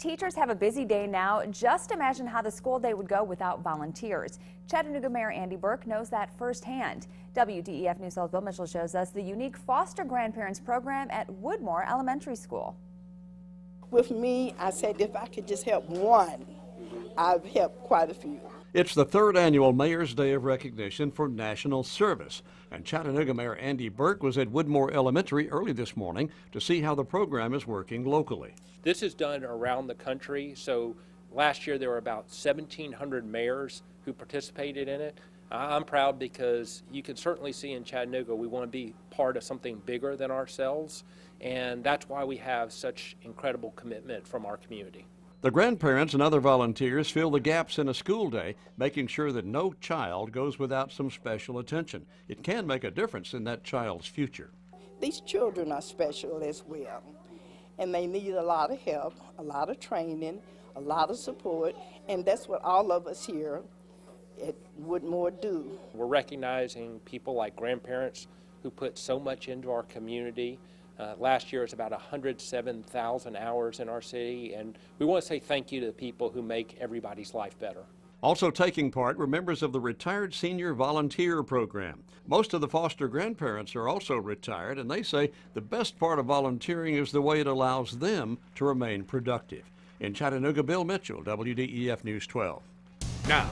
teachers have a busy day now. Just imagine how the school day would go without volunteers. Chattanooga Mayor Andy Berke knows that firsthand. WDEF News 12 Bill Mitchell shows us the unique foster grandparents program at Woodmore Elementary School. With me, I said if I could just help one, I've helped quite a few. It's the third annual Mayor's Day of Recognition for National Service, and Chattanooga Mayor Andy Berke was at Woodmore Elementary early this morning to see how the program is working locally. This is done around the country, so last year there were about 1,700 mayors who participated in it. I'm proud because you can certainly see in Chattanooga we want to be part of something bigger than ourselves, and that's why we have such incredible commitment from our community. The grandparents and other volunteers fill the gaps in a school day, making sure that no child goes without some special attention. It can make a difference in that child's future. These children are special as well, and they need a lot of help, a lot of training, a lot of support, and that's what all of us here at Woodmore do. We're recognizing people like grandparents who put so much into our community. Last year, it's about 107,000 hours in our city, and we want to say thank you to the people who make everybody's life better. Also taking part were members of the Retired Senior Volunteer Program. Most of the foster grandparents are also retired, and they say the best part of volunteering is the way it allows them to remain productive. In Chattanooga, Bill Mitchell, WDEF News 12. Now,